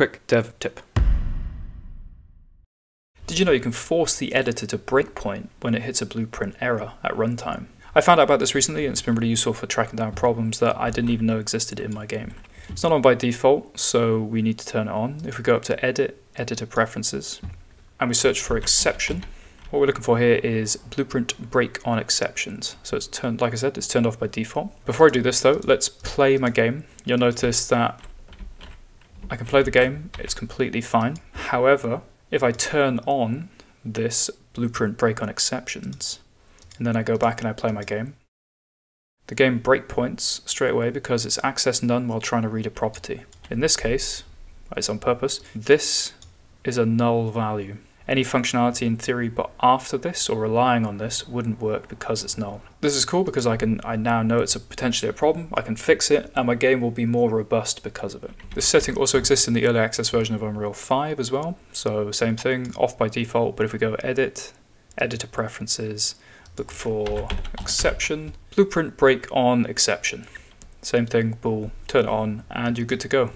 quick dev tip. Did you know you can force the editor to breakpoint when it hits a Blueprint error at runtime? I found out about this recently, and it's been really useful for tracking down problems that I didn't even know existed in my game. It's not on by default, so we need to turn it on. If we go up to Edit, Editor Preferences, and we search for Exception, what we're looking for here is Blueprint Break on Exceptions. So it's turned, like I said, it's turned off by default. Before I do this though, let's play my game. You'll notice that I can play the game, it's completely fine. However, if I turn on this Blueprint Break on Exceptions, and then I go back and I play my game, the game breakpoints straight away because it's access none while trying to read a property. In this case, it's on purpose, this is a null value. Any functionality in theory but after this or relying on this wouldn't work because it's null. This is cool because I now know it's potentially a problem, I can fix it, and my game will be more robust because of it. This setting also exists in the early access version of Unreal 5 as well, so same thing, off by default, but if we go Edit, Editor Preferences, look for Exception, Blueprint Break on Exception. Same thing, we'll turn it on and you're good to go.